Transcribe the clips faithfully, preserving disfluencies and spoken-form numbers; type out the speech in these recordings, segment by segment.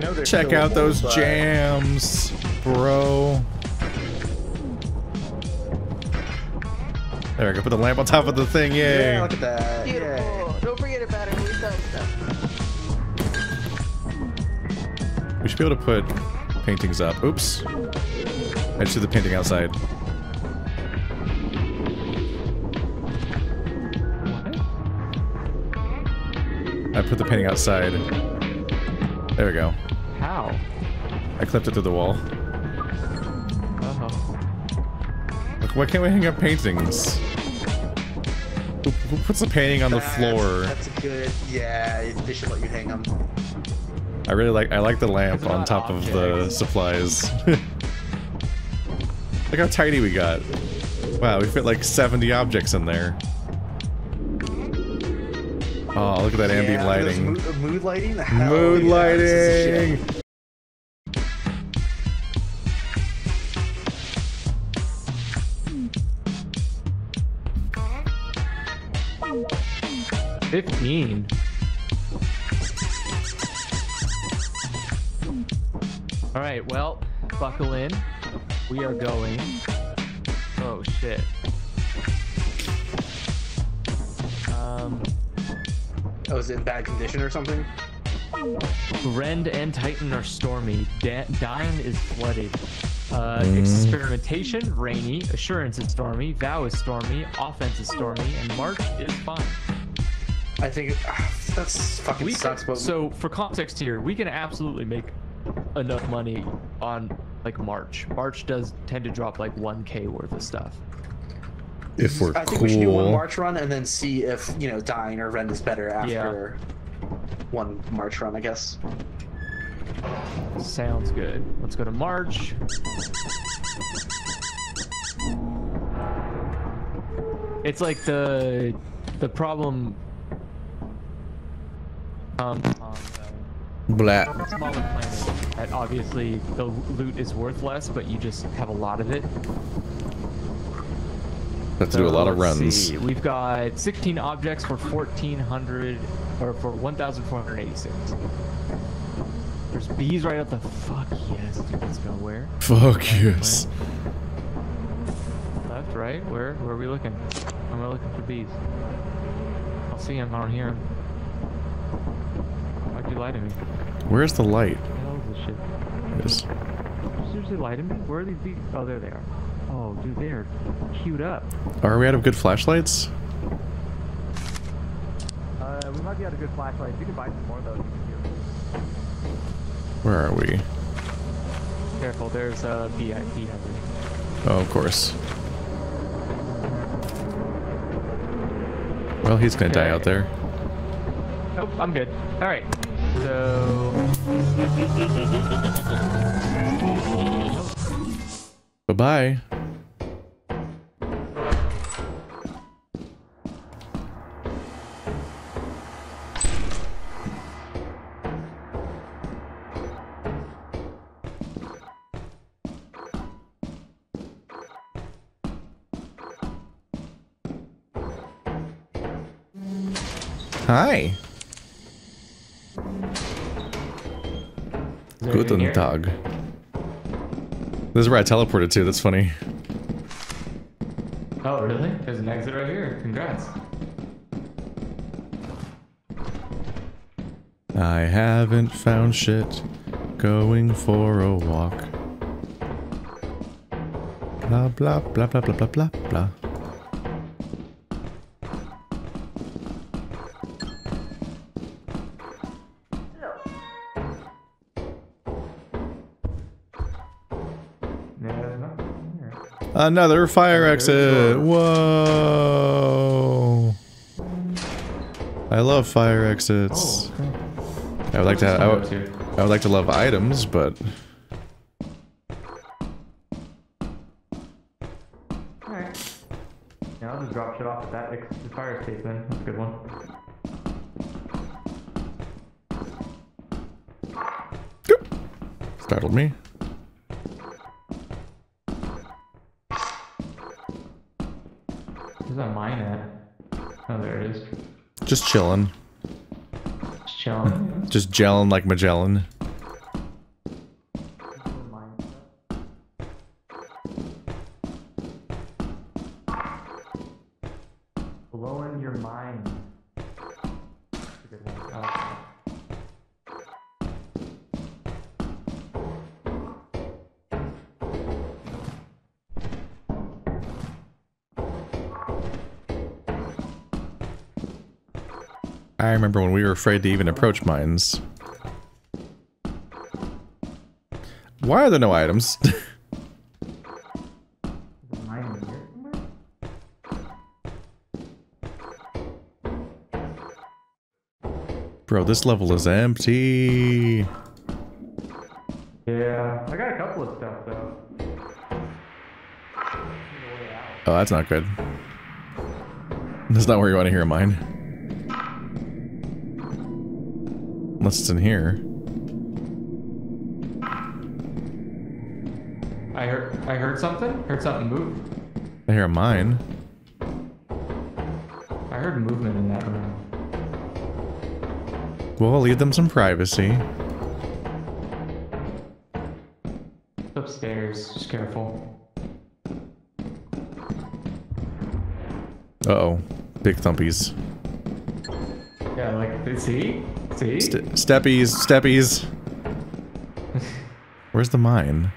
No, check out those side. Jams, bro. There we go. Put the lamp on top of the thing. Yay. Yeah, look at that. Beautiful. Yeah. Don't forget about it. We've done stuff. We should be able to put paintings up. Oops. I just did the painting outside. I put the painting outside. There we go. How? I clipped it through the wall. Uh-huh. Look, why can't we hang up paintings? Who, who puts a painting on the that's, floor? That's a good. Yeah, they should let you hang them. I really like. I like the lamp on top objects. Of the supplies. Look how tidy we got. Wow, we fit like seventy objects in there. Oh, look at that ambient yeah, lighting. Mood, mood lighting? Hell mood yeah, lighting! Fifteen. Alright, well, buckle in. We are going. Oh, shit. Um... Oh, is it in bad condition or something? Rend and Titan are stormy. Da Dine is flooded. Uh, mm. Experimentation, rainy. Assurance is stormy. Vow is stormy. Offense is stormy. And March is fine. I think uh, that's fucking we sucks. Can, but so, for context here, we can absolutely make enough money on like March. March does tend to drop like one K worth of stuff. If we're I think cool. we should do one March run and then see if, you know, Dying or Rend is better after yeah. one March run, I guess. Sounds good. Let's go to March. It's like the the problem. Um, um Black. Smaller planet that obviously the loot is worth less, but you just have a lot of it. Have to so do a lot of runs. See. We've got sixteen objects for fourteen hundred or for one thousand four hundred eighty-six. There's bees right up the fuck yes. Dude, let's go where? Fuck left, yes. Left, left, right. Where? Where are we looking? I'm looking for bees. I'll see him. I don't hear him. Why'd you lie to me? Where's the light? What the hell is this shit? Yes. Seriously, lie to me? Where are these bees? Oh, there they are. Oh, dude, they're queued up. Are we out of good flashlights? Uh, we might be out of good flashlights. You can buy some more, though. Where are we? Careful, there's a bee hungry. Oh, of course. Well, he's gonna okay. die out there. Nope, I'm good. Alright, so... Bye-bye. Hi. Guten Tag. This is where I teleported to, that's funny. Oh, really? There's an exit right here. Congrats. I haven't found shit. Going for a walk. Blah, blah, blah, blah, blah, blah, blah, blah. Another fire exit! Whoa! I love fire exits. Oh, okay. I would like to. I would, I would like to love items, but. Alright. Yeah, I'll just drop shit off at that ex fire escape then. That's a good one. Goop. Startled me. Where's that mine at? Oh, there it is. Just chillin'. Just chillin'? Just gelling like Magellan. I remember when we were afraid to even approach mines. Why are there no items? Bro, this level is empty. Yeah, I got a couple of stuff though. Oh, that's not good. That's not where you want to hear mine. Unless it's in here. I heard I heard something. Heard something move. I hear a mine. I heard movement in that room. Well, I'll leave them some privacy. Upstairs, just careful. Uh-oh. Big thumpies. Yeah, like, see? See? Ste steppies, steppies. Where's the mine?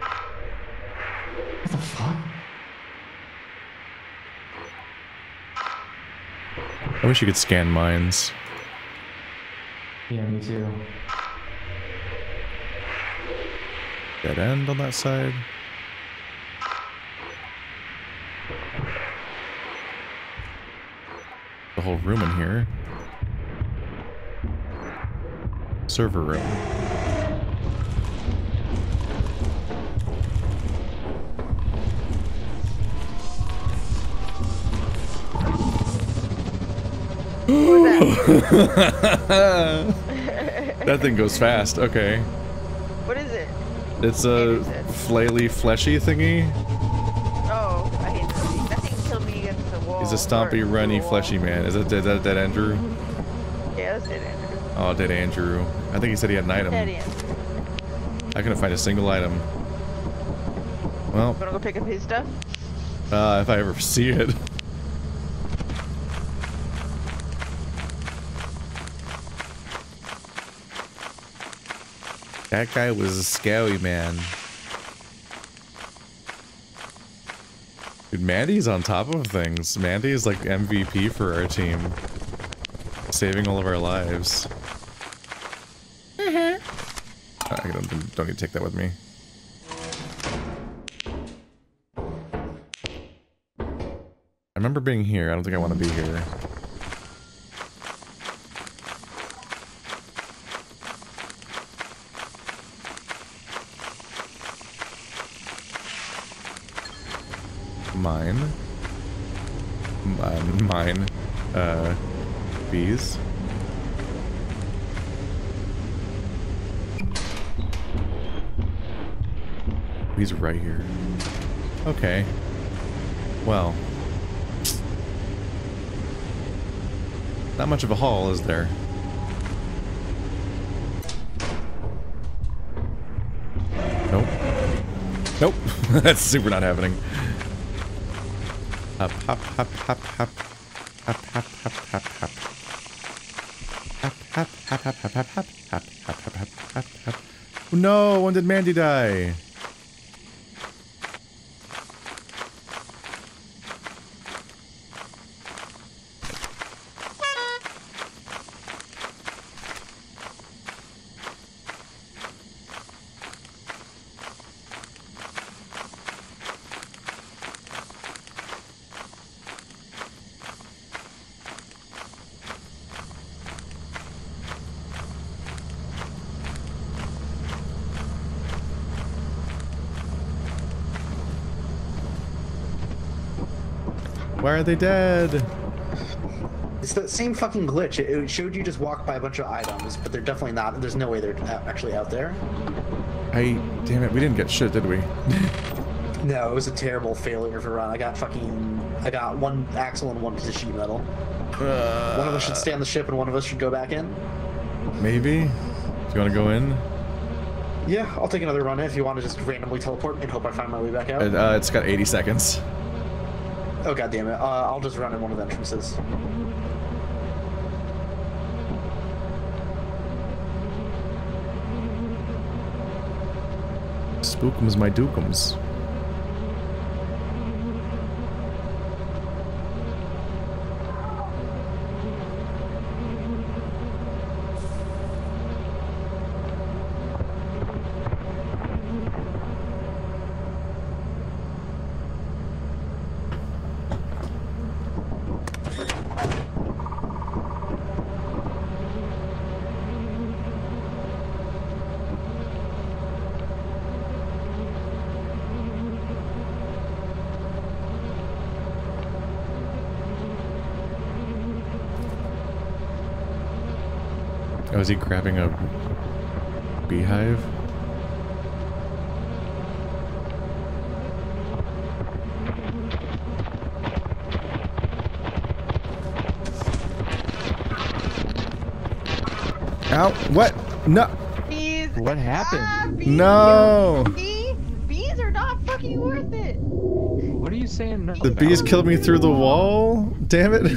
What the fuck? I wish you could scan mines. Yeah, me too. Dead end on that side. The whole room in here. Server room. That thing goes fast. Okay. What is it? It's a it? flaily, fleshy thingy. Oh, I hate that thing. That thing killed me against the wall. He's a stompy, runny, fleshy man. Is that, is that dead Andrew? Yeah, that's dead Andrew. Oh, dead Andrew. I think he said he had an item. Dead Andrew. I couldn't find a single item. Well. You wanna go pick up his stuff? Uh, if I ever see it. That guy was a scary man. Dude, Mandy's on top of things. Mandy is like M V P for our team. Saving all of our lives. Mm-hmm. I don't, don't need to take that with me. I remember being here. I don't think I want to be here. Mine. Um, mine. Uh, bees. Bees are right here. Okay. Well. Not much of a haul, is there? Nope. Nope. That's super not happening. Hop, hop, hop, hop, hop, hop, hop, hop, hop, hop, hop, hop, hop, hop, hop, hop, hop, hop, hop, hop, hop, hop. No, when did Mandy die? Why are they dead? It's that same fucking glitch. It, it showed you just walk by a bunch of items, but they're definitely not. There's no way they're actually out there. I... Damn it, we didn't get shit, did we? No, it was a terrible failure of a run. I got fucking... I got one axle and one piece of sheet metal. Uh, one of us should stay on the ship and one of us should go back in. Maybe? Do you want to go in? Yeah, I'll take another run if you want to just randomly teleport and hope I find my way back out. It, uh, it's got eighty seconds. Oh god damn it! Uh, I'll just run in one of the entrances. Spookums my dookums. Oh, is he grabbing a beehive? Ow! What? No! Bees. What happened? Ah, bees. No! See? Bees are not fucking worth it! What are you saying? No, the bees killed me through the wall? Damn it!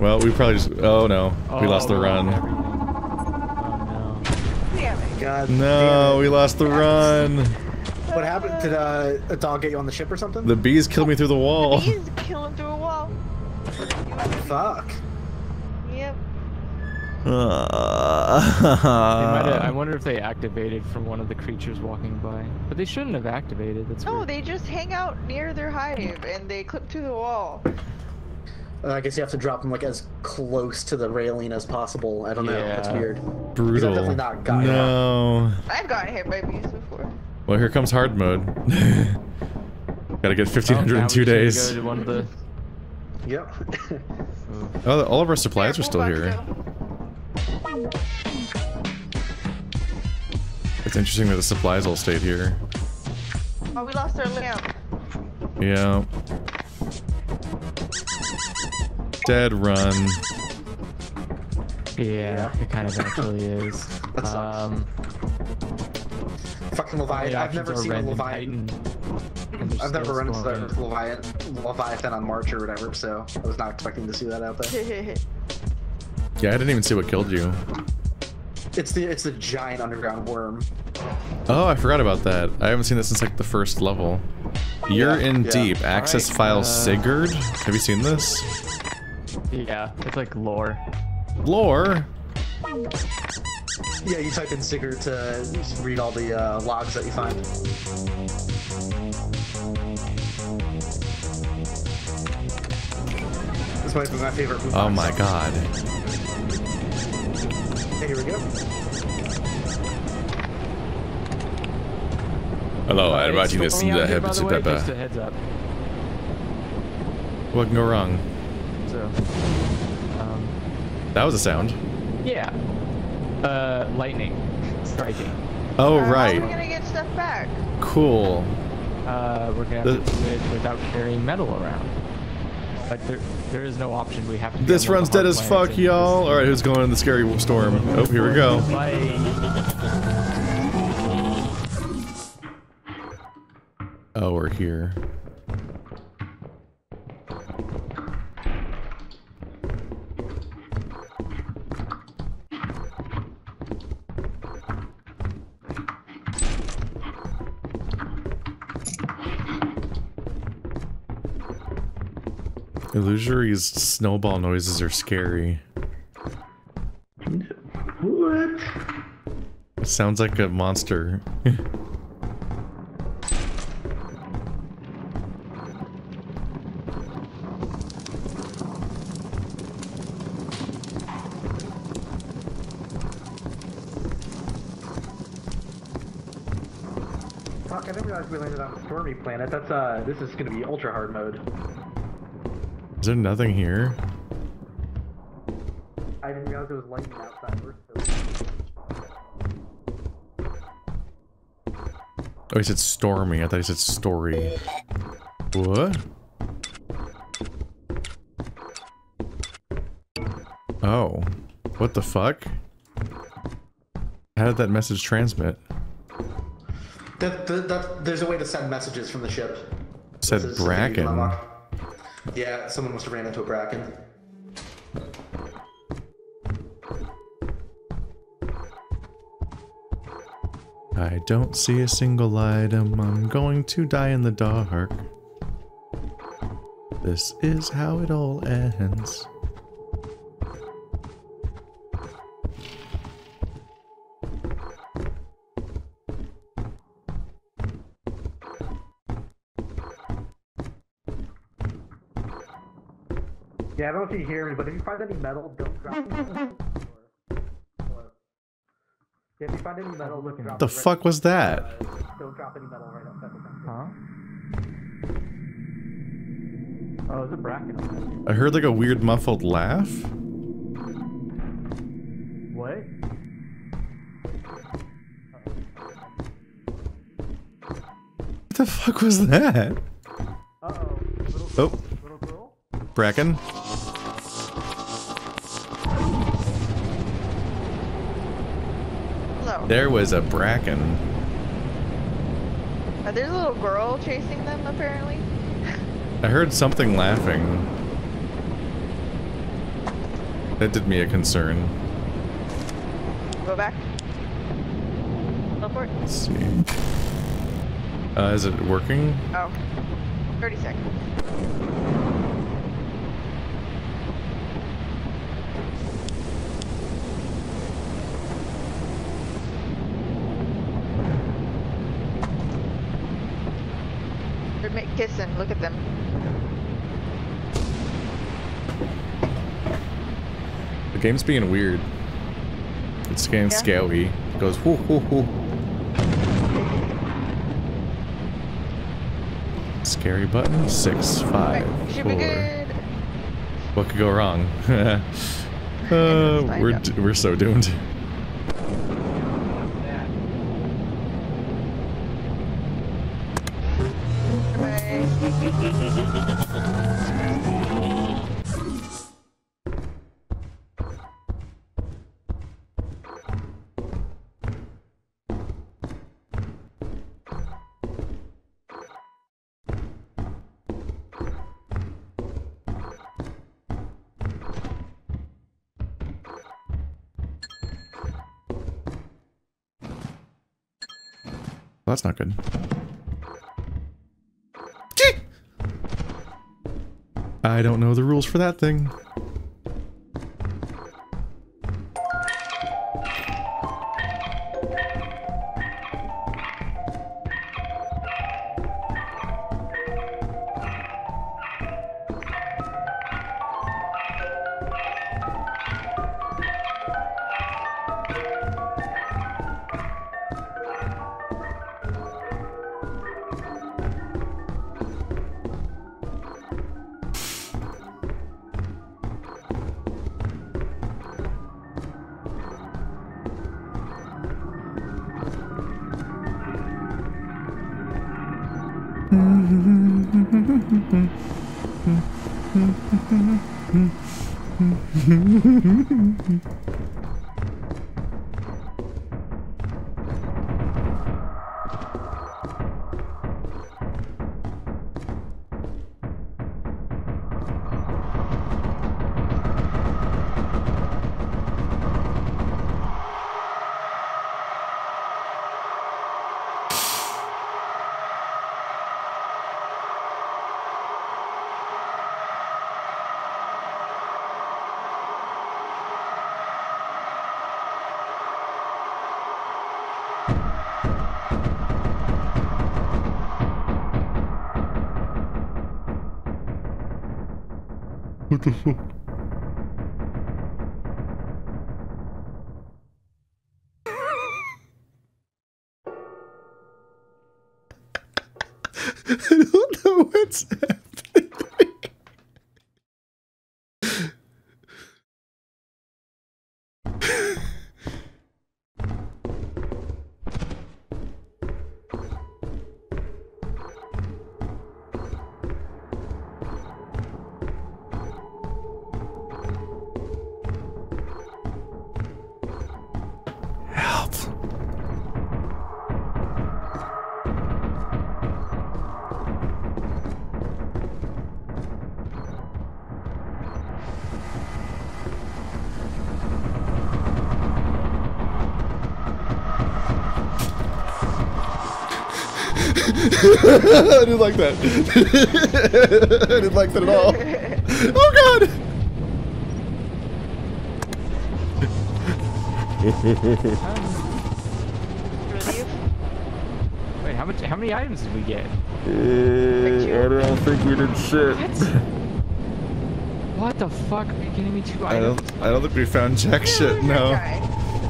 Well, we probably just- oh no. Oh, we lost the run. Oh, no. Damn it. God, no, damn it. We lost the run! What happened? Did uh, a dog get you on the ship or something? The bees killed me through the wall. The bees killed him through a wall. Fuck. Yep. Uh, I wonder if they activated from one of the creatures walking by, but they shouldn't have activated. That's no, weird. They just hang out near their hive and they clip to the wall. Uh, I guess you have to drop them like as close to the railing as possible. I don't yeah. know. That's weird. Brutal. I've definitely not gotten no. Hit. I've gotten hit by bees before. Well, here comes hard mode. Gotta get fifteen hundred oh, in two days. Go to one of the... Yep. Oh, all of our supplies yeah, are still here. Down. It's interesting that the supplies all stayed here. Oh, we lost our lamp. Yeah. Dead run. Yeah, it kind of actually is. Um, fucking Leviathan. I've never seen a Leviathan. I've never run into the Leviathan, Leviathan on March or whatever, so I was not expecting to see that out there. Yeah, I didn't even see what killed you. It's the it's the giant underground worm. Oh, I forgot about that. I haven't seen that since like the first level. You're yeah, in yeah. deep. Access right, file uh, Sigurd. Have you seen this? Yeah, it's like lore. Lore? Yeah, you type in Sigurd to read all the uh, logs that you find. This might be my favorite movie. Oh my god. Here we go. Hello, uh, I'm watching this. That happens to Peppa. Just a heads up. What can go wrong? So, um, that was a sound. Yeah. Uh, lightning striking. Oh uh, right. We're gonna get stuff back. Cool. Uh, we're gonna have the... to do it without carrying metal around. But there, there is no option. We have to. This run's dead as fuck, y'all. All right, who's going in the scary storm? Oh, here we go. Oh, we're here. Illusory's snowball noises are scary. What? It sounds like a monster. Fuck, I didn't realize we landed on a stormy planet. That's uh, this is gonna be ultra hard mode. Is there nothing here? I didn't realize there was lightning outside. Oh, he said stormy. I thought he said story. What? Oh. What the fuck? How did that message transmit? That, that, that, there's a way to send messages from the ship. Said Bracken. Yeah, someone must have ran into a bracken. I don't see a single item. I'm going to die in the dark. This is how it all ends. Yeah, I don't know if you hear me, but if you find any metal, don't drop it. If you find any metal, don't drop it. What the fuck was that? Don't drop any metal right outside the huh? Oh, there's a bracket on that. I heard like a weird muffled laugh. right? What the fuck was that? Uh-oh. Little girl. Oh. Little girl? Bracken. Hello. There was a bracken. Uh, there's a little girl chasing them, apparently. I heard something laughing. That did me a concern. Go back. Teleport. Let's see. Uh, is it working? Oh. thirty seconds. They're kissing. Look at them. The game's being weird. It's getting yeah. scary. It goes whoo whoo whoo. Carry button six five right, four. Good. What could go wrong? uh, we're d we're so doomed. That's not good. Gee! I don't know the rules for that thing. I didn't like that. I didn't like that at all. Oh god! Um, wait, how much? How many items did we get? Uh, I don't think we did shit. What? What the fuck? Are you kidding me? Two I items? Don't, I don't think we found jack shit. No,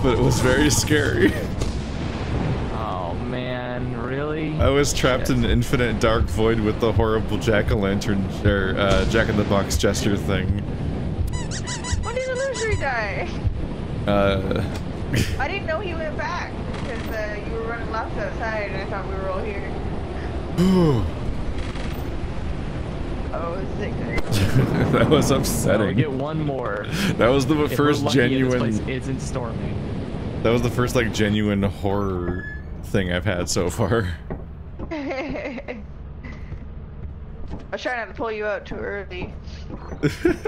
but it was very scary. I was trapped in an infinite dark void with the horrible jack-o'-lantern, or uh, jack-in-the-box gesture thing. When did the illusory die? Uh. I didn't know he went back because uh, you were running laps outside, and I thought we were all here. Oh, is it good? That was upsetting. We get one more. That was the if first genuine. This place isn't storming. That was the first like genuine horror thing I've had so far. I was trying not to pull you out too early.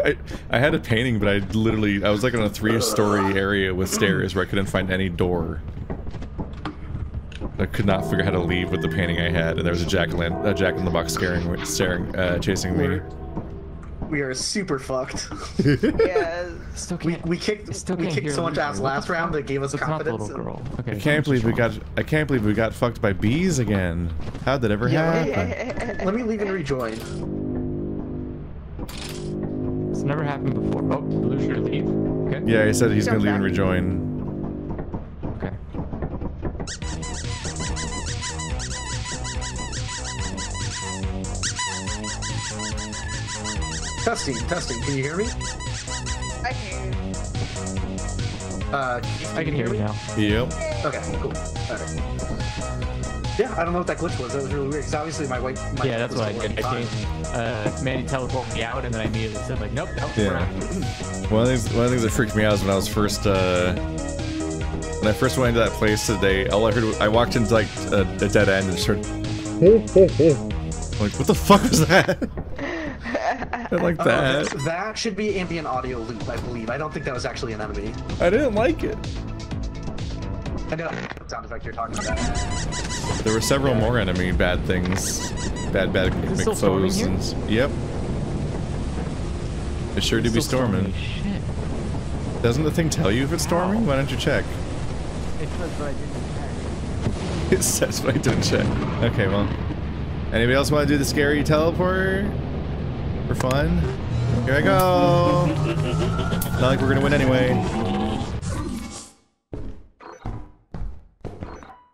I, I had a painting, but I literally, I was like on a three-story area with stairs where I couldn't find any door. I could not figure out how to leave with the painting I had, and there was a jack-in-the-box a jack-in-the-box staring, staring, uh, chasing me. We are super fucked. Yeah. Still we, we kicked, still we kicked so much ass last round that gave us it's confidence. Girl. Okay, I can't believe we got. I can't believe we got fucked by bees again. How'd that ever yeah. happen? Let me leave and rejoin. It's never happened before. Oh, Blue should leave. Okay. Yeah, he said he's gonna leave and rejoin. Okay. Testing, testing. Can you hear me? I can hear you. Uh, I can hear you now. Yep. Okay, cool. Alright. Yeah, I don't know what that glitch was. That was really weird. Because obviously my white. My yeah, that's what I did. I changed. Uh, Mandy teleported me out, and then I immediately said like, nope, nope. Yeah. One of the things, one of the things that freaked me out is when I was first. Uh, when I first went into that place today, all I heard was I walked into like a, a dead end and just heard. I'm like, what the fuck was that? I like that. Uh, that should be ambient audio loop, I believe. I don't think that was actually an enemy. I didn't like it. I know what sound effect you're talking about. There were several yeah. more enemy bad things. Bad, bad foes. And, yep. It sure do be storming. storming. Shit. Doesn't the thing tell you if it's storming? Ow. Why don't you check? It says what I didn't check. It says what I didn't check. Okay, well. Anybody else want to do the scary teleport? For fun. Here I go. Not like we're gonna win anyway.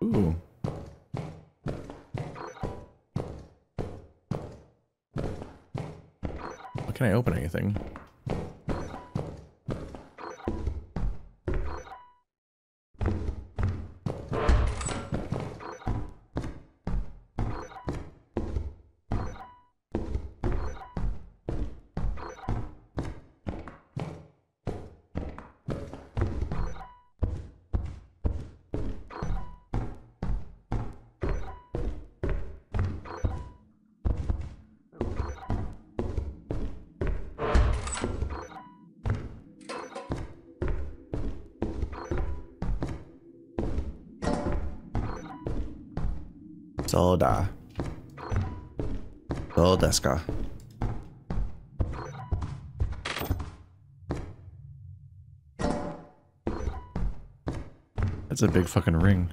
Ooh. Well, can I open anything? Soda. Sodeska. That's a big fucking ring.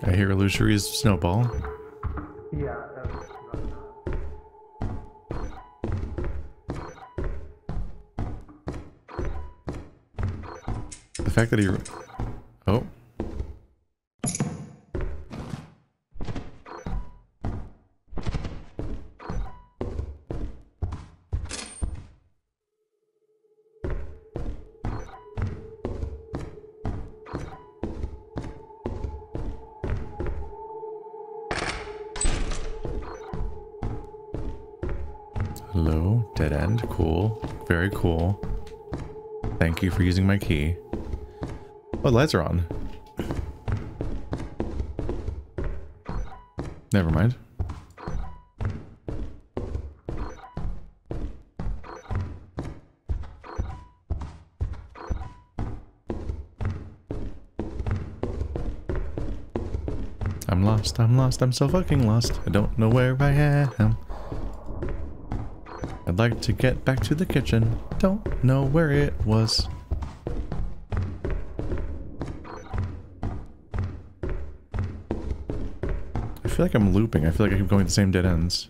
I hear illusory's snowball. Yeah. The fact that he. Oh. Hello, dead end, cool, very cool. Thank you for using my key. Oh, the lights are on. Never mind. I'm lost, I'm lost, I'm so fucking lost. I don't know where I am. I'd like to get back to the kitchen. Don't know where it was. feel like I'm looping. I feel like I keep going the same dead ends.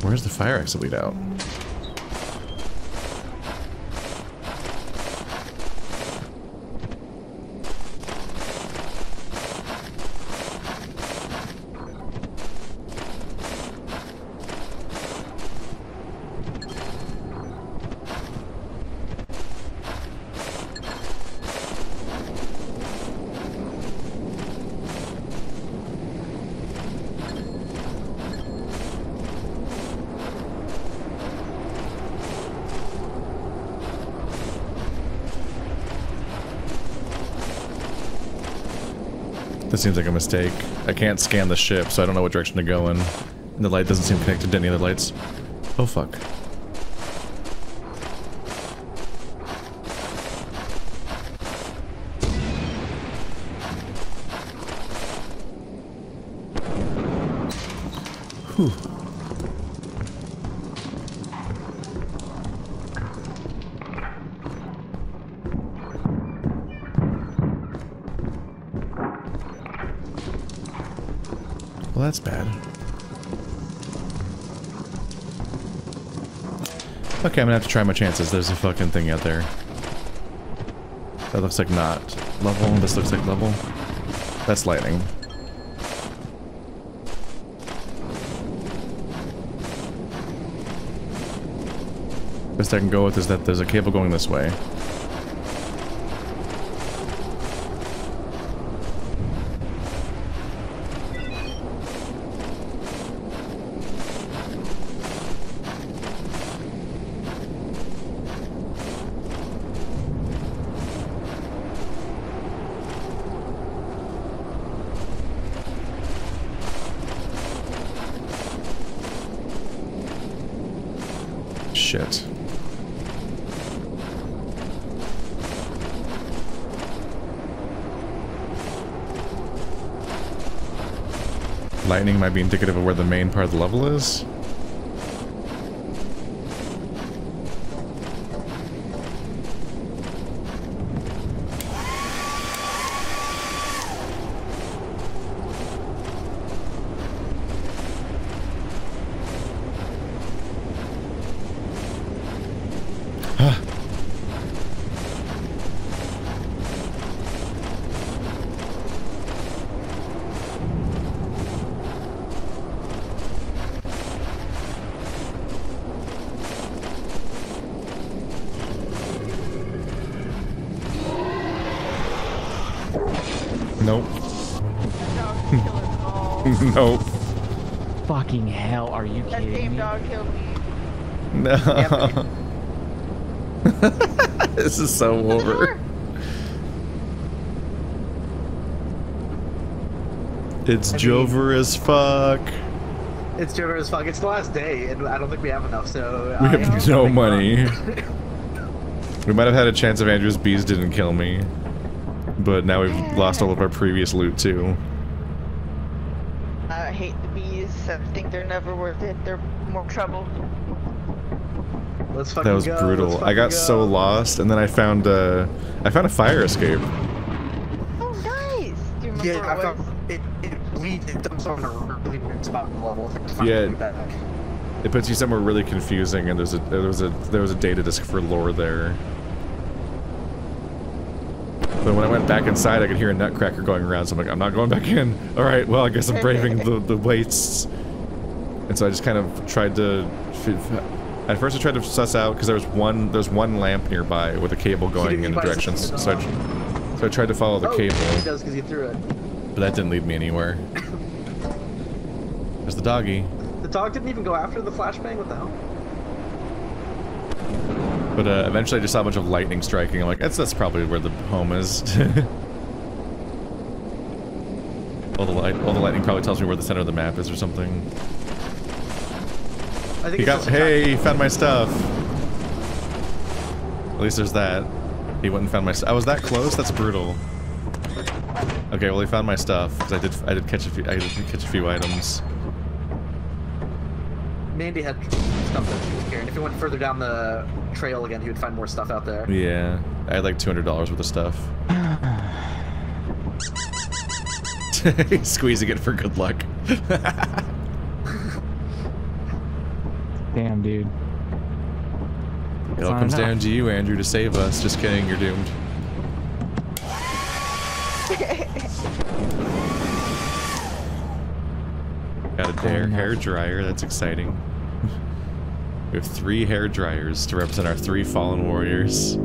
Where's the fire exit lead out? This seems like a mistake. I can't scan the ship, so I don't know what direction to go in. And the light doesn't seem connected to any other lights. Oh fuck. Whew. Well, that's bad. Okay, I'm gonna have to try my chances. There's a fucking thing out there. That looks like not level. This looks like level. That's lightning. Best I can go with is that there's a cable going this way. Shit. Lightning might be indicative of where the main part of the level is. Nope. Nope. Fucking hell, are you kidding me? That same dog killed me. No. This is so over. It's Jover as fuck. It's Jover as fuck. It's the last day, and I don't think we have enough, so... We have no money. We might have had a chance if Andrew's bees didn't kill me. But now we've lost all of our previous loot, too. I hate the bees. I think they're never worth it. They're more trouble. Let's fucking go. That was brutal. I got so lost, and then I found uh, I found a fire escape. Oh, nice! Do you remember what it was? It, it bleeds. It dumps on a really weird spot in the level. Yeah, it puts you somewhere really confusing, and there's a there was a there was a data disk for lore there. But when I went back inside, I could hear a nutcracker going around, so I'm like, I'm not going back in. All right, well, I guess I'm braving the, the wastes. And so I just kind of tried to... At first I tried to suss out, because there was one there's one lamp nearby with a cable going in the directions. So I, so I tried to follow the cable. Oh, it does, because you threw it. But that didn't lead me anywhere. There's the doggy. The dog didn't even go after the flashbang? What the hell? But uh, eventually I just saw a bunch of lightning striking. I'm like, that's, that's probably where the home is. All the light, all the lightning probably tells me where the center of the map is or something. I think he got, hey, found my stuff. At least there's that. He went and found my stuff. I was that close? That's brutal. Okay, well he found my stuff. Cause I did, I did catch a few, I did catch a few items. Mandy had stuff that she was carrying. If he went further down the trail again, he would find more stuff out there. Yeah, I had like two hundred dollars worth of stuff. He's squeezing it for good luck. Damn, dude. It all comes down to you, Andrew, to save us. Just kidding, you're doomed. Got a dare hair dryer. That's exciting. We have three hair dryers to represent our three fallen warriors.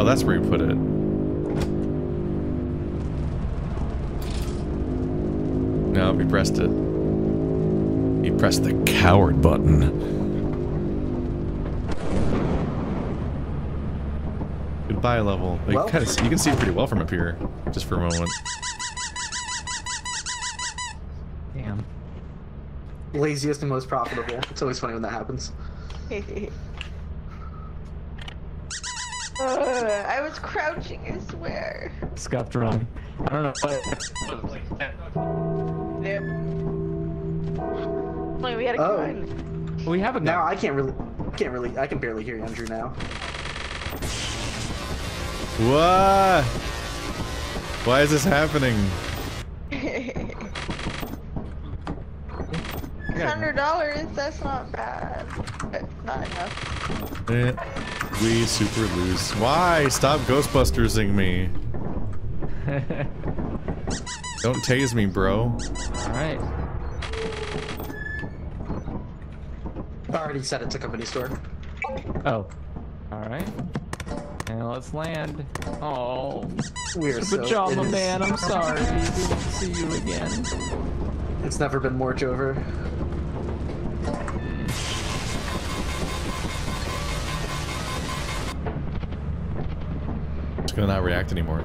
Oh, that's where you put it. No, we pressed it. He pressed the coward button. Goodbye level. Like, well, kind of, you can see pretty well from up here, just for a moment. Damn. Laziest and most profitable. It's always funny when that happens. Uh, I was crouching, I swear. Scuffed wrong. I don't know what. Yep. Like we had a gun. Oh. We have a gun. Now I can't really, can't really, I can barely hear Andrew now. What? Why is this happening? Hundred dollars. That's not bad. It's not enough. Eh, we super lose. Why? Stop Ghostbustersing me. Don't tase me, bro. All right. I already said it's a company store. Oh. All right. Now let's land. Oh. We're so pajama man. I'm sorry. Didn't see you again. It's never been more over. It's gonna not react anymore.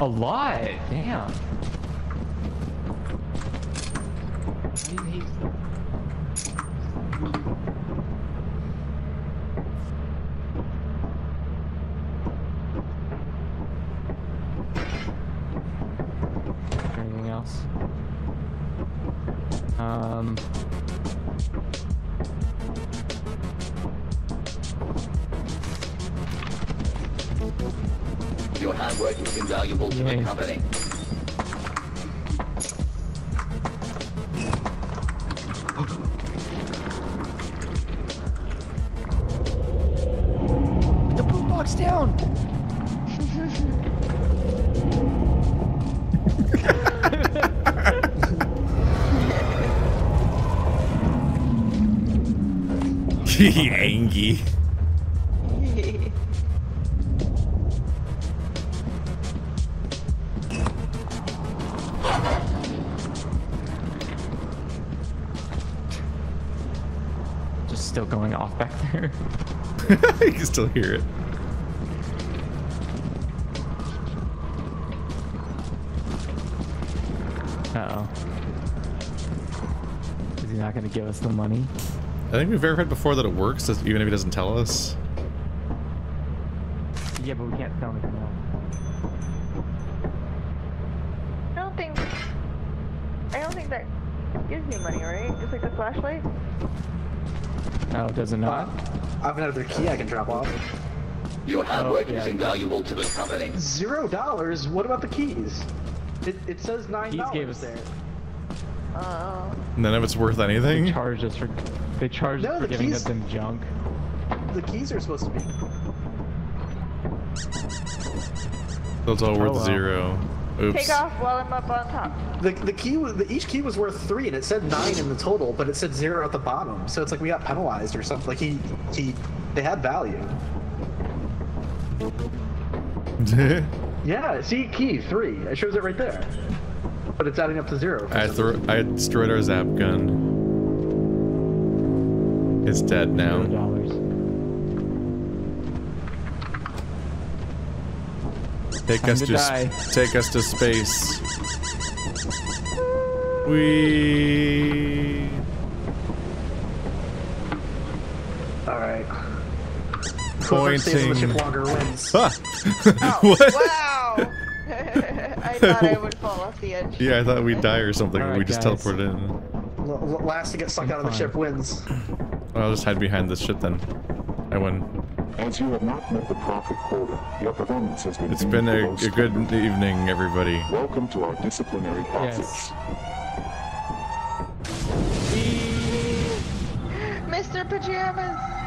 A lot, damn. Anything else? Um. Your hard work is invaluable to the company. Down. Angie. Just still going off back there. You can still hear it. Uh-oh. Is he not going to give us the money? I think we've verified before that it works, even if he doesn't tell us. Yeah, but we can't tell him now. I don't think... I don't think that gives me money, right? Just like the flashlight? Oh, does it not? Uh, I have another key I can drop off. Your hard work oh, yeah. is invaluable to the company. Zero dollars? What about the keys? It, it says nine dollars. Gave us there. Uh, None of it's worth anything. They charged us for. They charged no, us for the giving keys, them junk. The keys are supposed to be. So it's all oh, worth wow. zero. Oops. Take off while I'm up on top. The the key was the, each key was worth three, and it said nine in the total, but it said zero at the bottom. So it's like we got penalized or something. Like he he, they had value. Yeah, see, key three. It shows it right there. But it's adding up to zero. I threw, I destroyed our zap gun. It's dead now. Take us to, to take us to space. We. All right. Pointing. Huh. Oh, what? Wow. I thought I would fall off the edge. Yeah, I thought we'd die or something. Right, we just guys. teleported in. L last to get sucked out of the ship wins. Well, I'll just hide behind this ship then. I win. As you have not met the profit quota, your performance has been. It's been a, a good evening, everybody. Welcome to our disciplinary process. Yes. Mister Pajamas.